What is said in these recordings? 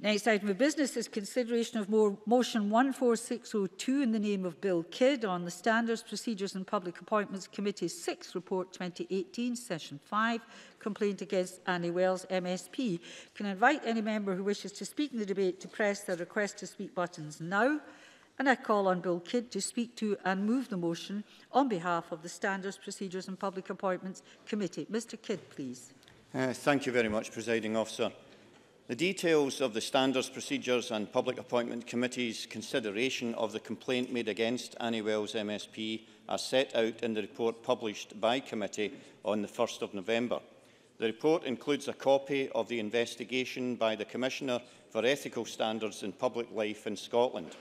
Next item of business is consideration of motion 14602 in the name of Bill Kidd on the Standards, Procedures and Public Appointments Committee's 6th Report 2018, Session 5, complaint against Annie Wells, MSP. Can I invite any member who wishes to speak in the debate to press their request to speak buttons now? And I call on Bill Kidd to speak to and move the motion on behalf of the Standards, Procedures and Public Appointments Committee. Mr Kidd, please. Thank you very much, Presiding Officer. The details of the Standards, Procedures and Public Appointment Committee's consideration of the complaint made against Annie Wells MSP are set out in the report published by committee on the 1st of November. The report includes a copy of the investigation by the Commissioner for Ethical Standards in Public Life in Scotland.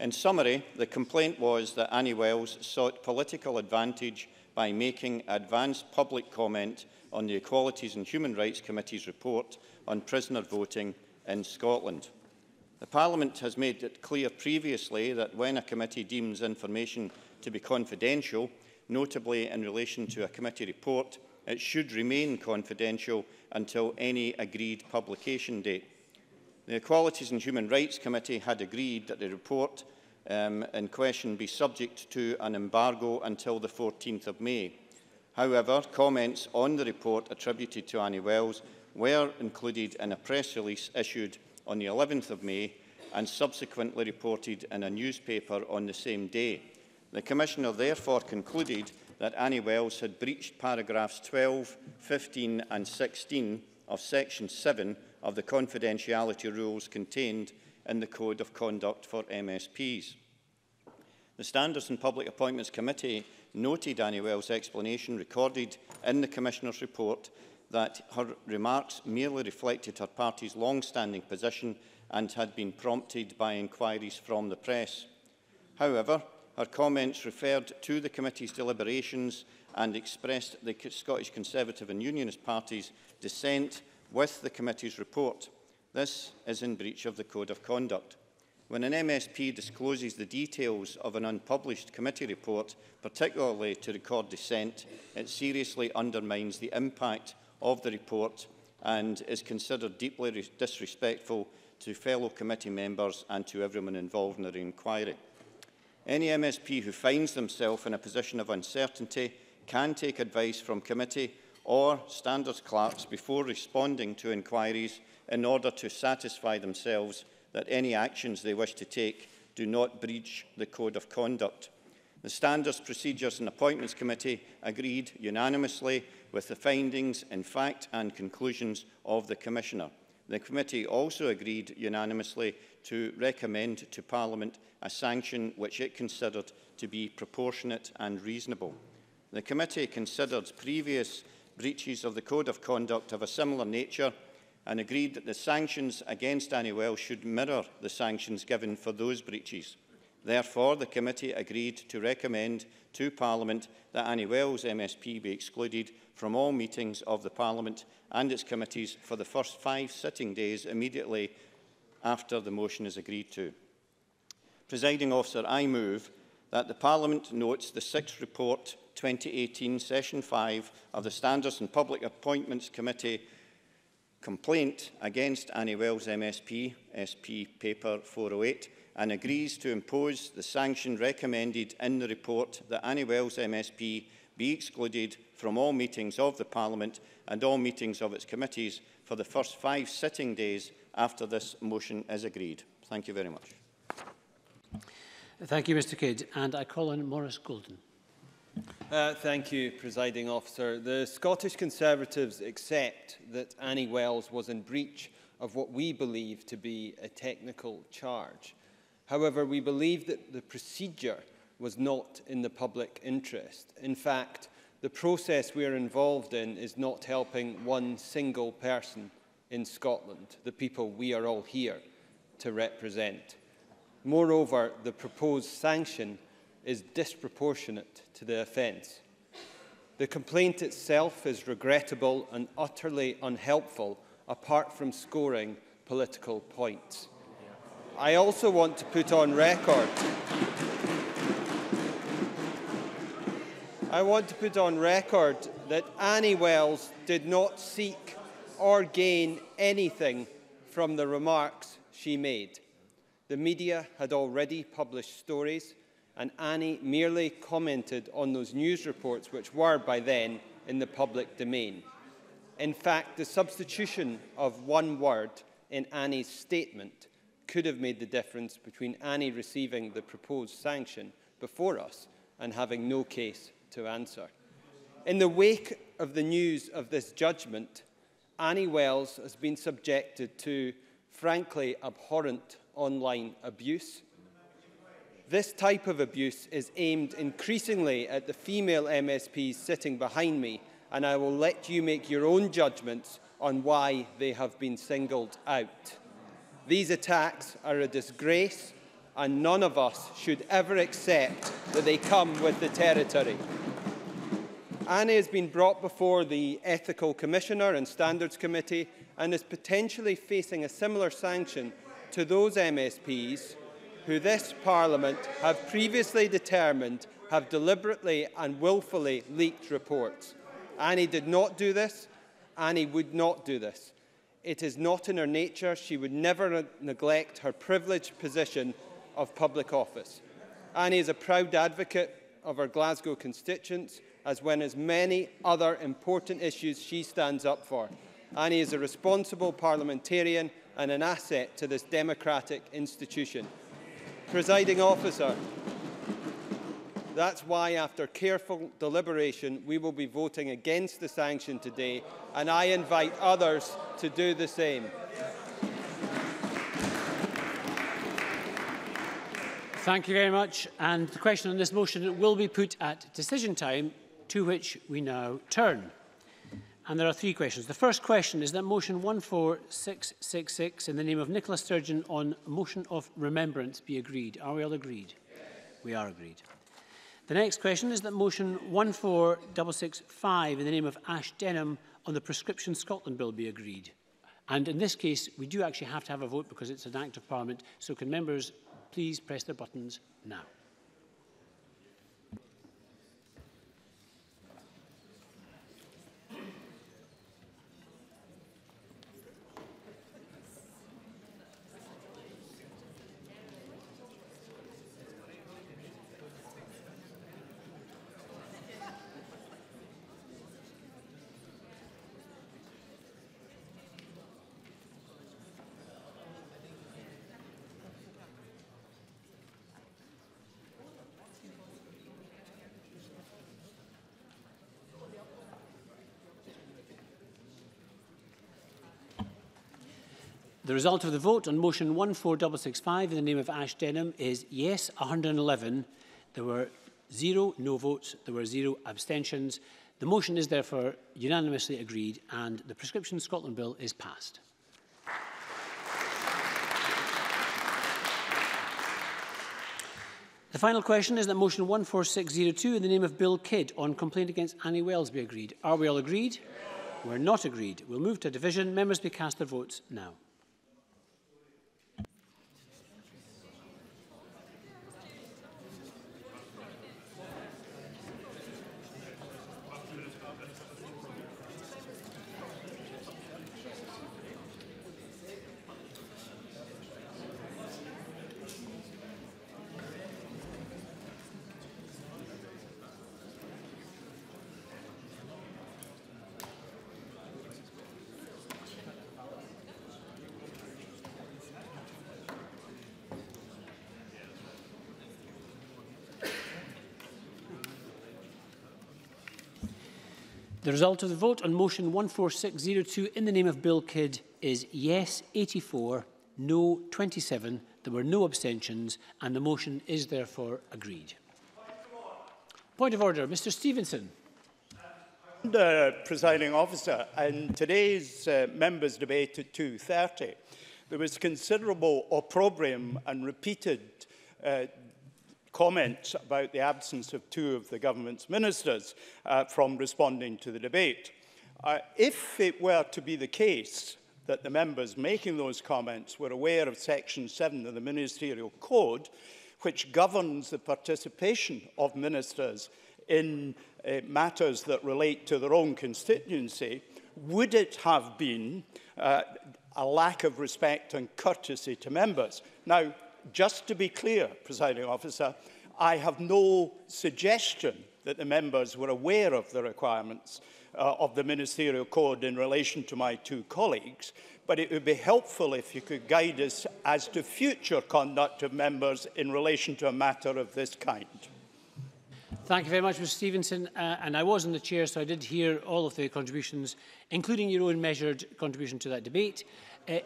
In summary, the complaint was that Annie Wells sought political advantage by making advanced public comment on the Equalities and Human Rights Committee's report on prisoner voting in Scotland. The Parliament has made it clear previously that when a committee deems information to be confidential, notably in relation to a committee report, it should remain confidential until any agreed publication date. The Equalities and Human Rights Committee had agreed that the report in question be subject to an embargo until the 14th of May. However, comments on the report attributed to Annie Wells were included in a press release issued on the 11th of May and subsequently reported in a newspaper on the same day. The Commissioner therefore concluded that Annie Wells had breached paragraphs 12, 15 and 16 of Section 7 of the confidentiality rules contained in the Code of Conduct for MSPs. The Standards and Public Appointments Committee noted Annie Wells' explanation recorded in the Commissioner's report that her remarks merely reflected her party's long-standing position and had been prompted by inquiries from the press. However, her comments referred to the committee's deliberations and expressed the Scottish Conservative and Unionist Party's dissent with the committee's report. This is in breach of the Code of Conduct. When an MSP discloses the details of an unpublished committee report, particularly to record dissent, it seriously undermines the impact of the report and is considered deeply disrespectful to fellow committee members and to everyone involved in the inquiry. Any MSP who finds themselves in a position of uncertainty can take advice from committee or standards clerks before responding to inquiries in order to satisfy themselves that any actions they wish to take do not breach the Code of Conduct. The Standards, Procedures and Appointments Committee agreed unanimously with the findings in fact and conclusions of the Commissioner. The committee also agreed unanimously to recommend to Parliament a sanction which it considered to be proportionate and reasonable. The committee considered previous breaches of the Code of Conduct of a similar nature and agreed that the sanctions against Annie Wells should mirror the sanctions given for those breaches. Therefore, the committee agreed to recommend to Parliament that Annie Wells MSP be excluded from all meetings of the Parliament and its committees for the first 5 sitting days immediately after the motion is agreed to. Presiding Officer, I move that the Parliament notes the 6th report 2018 Session 5 of the Standards and Public Appointments Committee complaint against Annie Wells MSP, SP Paper 408, and agrees to impose the sanction recommended in the report that Annie Wells MSP be excluded from all meetings of the Parliament and all meetings of its committees for the first 5 sitting days after this motion is agreed. Thank you very much. Thank you, Mr Kidd. And I call on Maurice Golden. Thank you, Presiding Officer. The Scottish Conservatives accept that Annie Wells was in breach of what we believe to be a technical charge. However, we believe that the procedure was not in the public interest. In fact, the process we are involved in is not helping one single person in Scotland, the people we are all here to represent. Moreover, the proposed sanction is disproportionate to the offence. The complaint itself is regrettable and utterly unhelpful, apart from scoring political points. I also want to put on record that Annie Wells did not seek or gain anything from the remarks she made. The media had already published stories, and Annie merely commented on those news reports which were, by then, in the public domain. In fact, the substitution of one word in Annie's statement could have made the difference between Annie receiving the proposed sanction before us and having no case to answer. In the wake of the news of this judgment, Annie Wells has been subjected to, frankly, abhorrent online abuse. This type of abuse is aimed increasingly at the female MSPs sitting behind me, and I will let you make your own judgments on why they have been singled out. These attacks are a disgrace, and none of us should ever accept that they come with the territory. Annie has been brought before the Ethical Commissioner and Standards Committee and is potentially facing a similar sanction to those MSPs who this Parliament have previously determined have deliberately and willfully leaked reports. Annie did not do this. Annie would not do this. It is not in her nature. She would never neglect her privileged position of public office. Annie is a proud advocate of her Glasgow constituents, as well as many other important issues she stands up for. Annie is a responsible parliamentarian and an asset to this democratic institution. Presiding Officer, that's why, after careful deliberation, we will be voting against the sanction today, and I invite others to do the same. Thank you very much. And the question on this motion will be put at decision time, to which we now turn. And there are three questions. The first question is that motion 14666 in the name of Nicola Sturgeon on motion of remembrance be agreed. Are we all agreed? Yes. We are agreed. The next question is that motion 14665 in the name of Ash Denham on the Prescription Scotland Bill be agreed. And in this case, we do actually have to have a vote because it's an Act of Parliament. So can members please press their buttons now. The result of the vote on motion 14665 in the name of Ash Denham is yes, 111. There were 0 no votes. There were 0 abstentions. The motion is therefore unanimously agreed and the Prescription Scotland Bill is passed. The final question is that motion 14602 in the name of Bill Kidd on complaint against Annie Wells be agreed. Are we all agreed? We're not agreed. We'll move to division. Members may cast their votes now. The result of the vote on motion 14602 in the name of Bill Kidd is yes, 84, no, 27. There were no abstentions and the motion is therefore agreed. Point of order, Mr. Stevenson. Presiding Officer, in today's members' debate at 2:30, there was considerable opprobrium and repeated comments about the absence of two of the government's ministers from responding to the debate. If it were to be the case that the members making those comments were aware of Section 7 of the Ministerial Code, which governs the participation of ministers in matters that relate to their own constituency, would it have been a lack of respect and courtesy to members. Now, just to be clear, Presiding Officer, I have no suggestion that the members were aware of the requirements of the Ministerial Code in relation to my two colleagues, but it would be helpful if you could guide us as to future conduct of members in relation to a matter of this kind. Thank you very much, Mr. Stevenson. And I was in the chair, so I did hear all of the contributions, including your own measured contribution to that debate.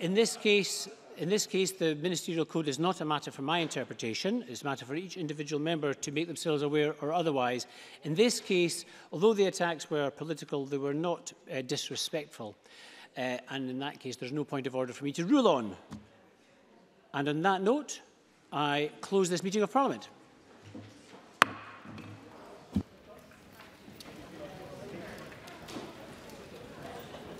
In this case, the Ministerial Code is not a matter for my interpretation. It's a matter for each individual member to make themselves aware or otherwise. In this case, although the attacks were political, they were not disrespectful. And in that case, there's no point of order for me to rule on. And on that note, I close this meeting of Parliament.